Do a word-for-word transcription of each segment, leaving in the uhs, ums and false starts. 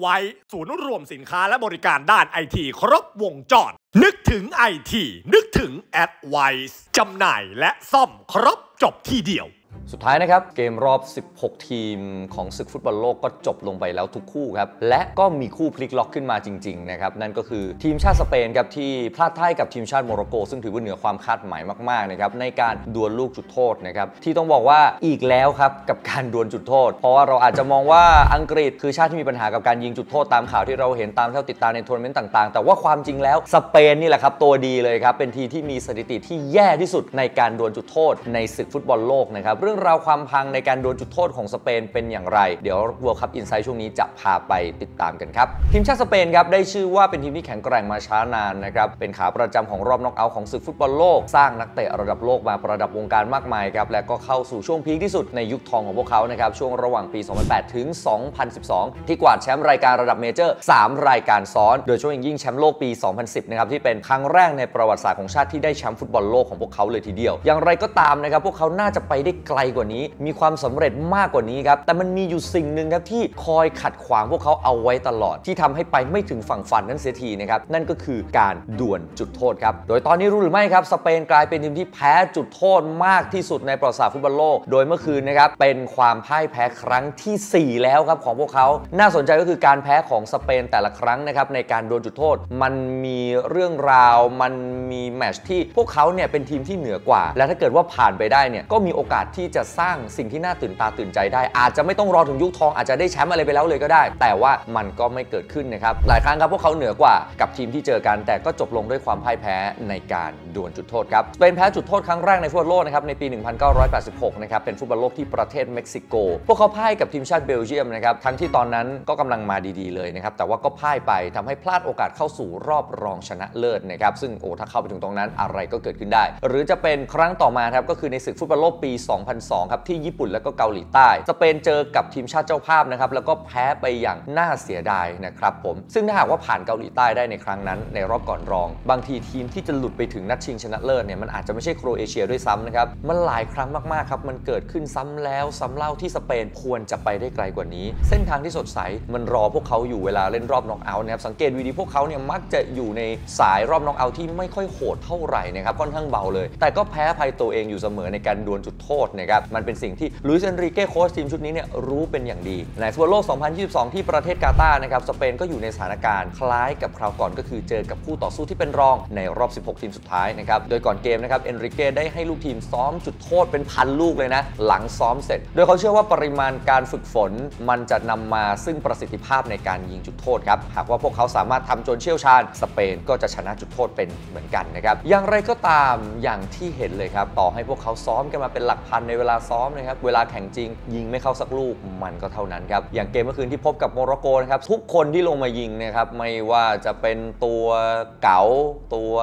ไว้ศูนย์รวมสินค้าและบริการด้านไอทีครบวงจรนึกถึงไอทีนึกถึงแอดไวซ์จำหน่ายและซ่อมครบจบที่เดียวสุดท้ายนะครับเกมรอบสิบหกทีมของศึกฟุตบอลโลกก็จบลงไปแล้วทุกคู่ครับและก็มีคู่พลิกล็อกขึ้นมาจริงๆนะครับนั่นก็คือทีมชาติสเปนครับที่พลาดท่ากับทีมชาติโมร็อกโกซึ่งถือว่าเหนือความคาดหมายมากๆนะครับในการดวลลูกจุดโทษนะครับที่ต้องบอกว่าอีกแล้วครับกับการดวลจุดโทษเพราะว่าเราอาจจะมองว่าอังกฤษคือชาติที่มีปัญหากับการยิงจุดโทษตามข่าวที่เราเห็นตามเท่าติดตามในทัวร์นาเมนต์ต่างๆแต่ว่าความจริงแล้วสเปนนี่แหละครับตัวดีเลยครับเป็นทีมที่มีสถิติที่แย่ที่สุดในการดวลจุดโทษในศึกฟุตบอลโลกนะครับเรื่องราวความพังในการโดนจุดโทษของสเปนเป็นอย่างไรเดี๋ยว World Cup Insight ช่วงนี้จะพาไปติดตามกันครับทีมชาติสเปนครับได้ชื่อว่าเป็นทีมที่แข็งแกร่งมาช้านานนะครับเป็นขาประจำของรอบน็อกเอาท์ของศึกฟุตบอลโลกสร้างนักเตะระดับโลกมาประดับวงการมากมายครับและก็เข้าสู่ช่วงพีคที่สุดในยุคทองของพวกเขานะครับช่วงระหว่างปีสองพันแปดถึงสองพันสิบสองที่กวาดแชมป์รายการระดับเมเจอร์สามรายการซ้อนโดยเฉพาะอย่างยิ่งแชมป์โลกปีสองพันสิบนะครับที่เป็นครั้งแรกในประวัติศาสตร์ของชาติที่ได้แชมป์ฟุตบอลโลกของพวกเขาเลยทีเดียวอย่างไรก็ตามนะครับพวกเขาน่าจะไปได้ไกลกว่านี้มีความสำเร็จมากกว่านี้ครับแต่มันมีอยู่สิ่งหนึ่งครับที่คอยขัดขวางพวกเขาเอาไว้ตลอดที่ทำให้ไปไม่ถึงฝั่งฝันนั้นเสียทีนะครับนั่นก็คือการดวลจุดโทษครับโดยตอนนี้รู้หรือไม่ครับสเปนกลายเป็นทีมที่แพ้จุดโทษมากที่สุดในประวัติศาสตร์ฟุตบอลโลกโดยเมื่อคืนนะครับเป็นความพ่ายแพ้ครั้งที่สี่แล้วครับของพวกเขาน่าสนใจก็คือการแพ้ของสเปนแต่ละครั้งนะครับในการดวลจุดโทษมันมีเรื่องราวมันมีแมตช์ที่พวกเขาเนี่ยเป็นทีมที่เหนือกว่าและถ้าเกิดว่าผ่านไปได้เนี่ยก็มีโอกาสที่จะสร้างสิ่งที่น่าตื่นตาตื่นใจได้อาจจะไม่ต้องรอถึงยุคทองอาจจะได้แชมป์อะไรไปแล้วเลยก็ได้แต่ว่ามันก็ไม่เกิดขึ้นนะครับหลายครั้งครับพวกเขาเหนือกว่ากับทีมที่เจอกันแต่ก็จบลงด้วยความพ่ายแพ้ในการดวลจุดโทษครับเป็นแพ้จุดโทษครั้งแรกในฟุตบอลโลกนะครับในปีหนึ่งพันเก้าร้อยแปดสิบหกนะครับเป็นฟุตบอลโลกที่ประเทศเม็กซิโกพวกเขาพ่ายกับทีมชาติเบลเยียมนะครับทั้งที่ตอนนั้นก็กำลังมาดีๆเลยนะครับแต่ว่าก็พ่ายไปทำให้พลาดโอกาสเข้าสู่รอบรองชนะเลิศนะครับซึ่งโอ้ถ้าเข้าไปถึงตรงนั้นอะไรก็เกิดขึ้นได้หรือจะเป็นครั้งต่อมาครับก็คือในศึกฟุตบอลโลกปีสองพันสองครับที่ญี่ปุ่นและก็เกาหลีใต้สเปนเจอกับทีมชาติเจ้าภาพนะครับแล้วก็แพ้ไปอย่างน่าเสียดายนะครับผมซึ่งถ้าหากว่าผ่านเกาหลีใต้ได้ในครั้งนั้นในรอบก่อนรองบางทีทีมที่จะหลุดไปถึงนัดชิงชนะเลิศเนี่ยมันอาจจะไม่ใช่โครเอเชียด้วยซ้ำนะครับมันหลายครั้งมากๆครับมันเกิดขึ้นซ้ำแล้วซ้ำเล่าที่สเปนควรจะไปได้ไกลกว่านี้เส้นทางที่สดใสมันรอพวกเขาอยู่เวลาเล่นรอบน็อกเอาท์นะครับสังเกตวีดีพวกเขาเนี่ยมักจะอยู่ในสายรอบน็อกเอาท์ที่ไม่ค่อยโหดเท่าไหร่นะครับค่อนข้างเบาเลยแต่ก็แพ้ภัยตัวเองอยู่เสมอในการดวลจุดโทษนะครับมันเป็นสิ่งที่ลุยส์ เอนริเก้โค้ชทีมชุดนี้เนี่ยรู้เป็นอย่างดีในฟุตบอลโลกสองพันยี่สิบสองที่ประเทศกาตาร์นะครับสเปนก็อยู่ในสถานการณ์คล้ายกับคราวก่อนก็คือเจอกับคู่ต่อสู้ที่เป็นรองในรอบสิบหกทีมสุดท้ายนะครับโดยก่อนเกมนะครับเอนริเก้ได้ให้ลูกทีมซ้อมจุดโทษเป็นพันลูกเลยนะหลังซ้อมเสร็จโดยเขาเชื่อว่าปริมาณการฝึกฝนมันจะนำมาซึ่งประสิทธิภาพในการยิงจุดโทษครับหากว่าพวกเขาสามารถทำจนเชี่ยวชาญสเปนก็จะชนะจุดโทษเป็นเหมือนกันนะครับอย่างไรก็ตามอย่างที่เห็นเลยครับต่อให้พวกเขาซ้อมกันมาเป็นหลักพันในเวลาซ้อมนะครับเวลาแข่งจริงยิงไม่เข้าสักลูกมันก็เท่านั้นครับอย่างเกมเมื่อคืนที่พบกับโมร็อกโกนะครับทุกคนที่ลงมายิงนะครับไม่ว่าจะเป็นตัวเก๋าตัว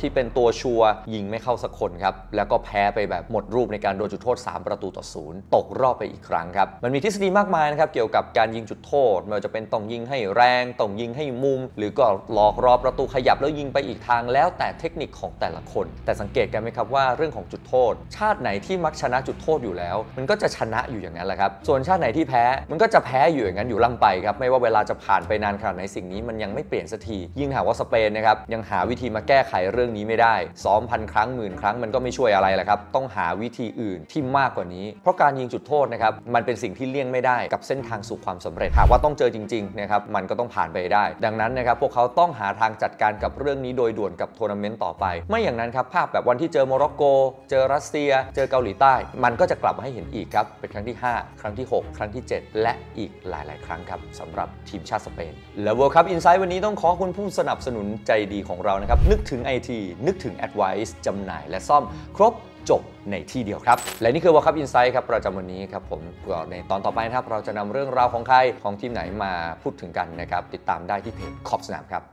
ที่เป็นตัวชัวยิงไม่เข้าสักคนครับแล้วก็แพ้ไปแบบหมดรูปในการโดนจุดโทษสามประตูต่อศูนย์ตกรอบไปอีกครั้งครับมันมีทฤษฎีมากมายนะครับเกี่ยวกับการยิงจุดโทษไม่ว่าจะเป็นต้องยิงให้แรงต้องยิงให้มุมหรือก็หลอกรอประตูขยับแล้วยิงไปอีกทางแล้วแต่เทคนิคของแต่ละคนแต่สังเกตกันไหมครับว่าเรื่องของจุดโทษชาติไหนที่มักชนะจุดโทษอยู่แล้วมันก็จะชนะอยู่อย่างนั้นแหละครับส่วนชาติไหนที่แพ้มันก็จะแพ้อยู่อย่างนั้นอยู่ล่ำไปครับไม่ว่าเวลาจะผ่านไปนานขนาดไหนสิ่งนี้มันยังไม่เปลี่ยนสักทียิ่งหากว่าสเปนนะครับยังหาวิธีมาแก้ไขเรื่องนี้ไม่ได้ซ้อมพันครั้งหมื่นครั้งมันก็ไม่ช่วยอะไรแหละครับต้องหาวิธีอื่นที่มากกว่านี้เพราะการยิงจุดโทษนะครับมันเป็นสิ่งที่เลี่ยงไม่ได้กับเส้นทางสู่ความสำเร็จหากว่าต้องเจอจริงๆนะครับมันก็ต้องผ่านไปได้ดังนั้นนะครับพวกเขาต้องหาทางจัดการกับเรื่องนี้โดยด่วนกับทัวร์นาเมนต์ต่อไปไม่อย่างนั้นครับภาพแบบวันที่เจอโมร็อกโกเจอรัสเซียเจอเกาหลีใต้มันก็จะกลับมาให้เห็นอีกครับเป็นครั้งที่ห้าครั้งที่หกครั้งที่เจ็ดและอีกหลายๆครั้งครับสำหรับทีมชาติสเปนและ World Cup Insight วันนี้ต้องขอคุณผู้สนับสนุนใจดีของเรานะครับนึกถึง ไอ ที นึกถึง Advice จำหน่ายและซ่อมครบจบในที่เดียวครับและนี่คือ World Cup Insight ครับประจำวันนี้ครับผมในตอนต่อไปนะครับเราจะนำเรื่องราวของใครของทีมไหนมาพูดถึงกันนะครับติดตามได้ที่เพจขอบสนามครับ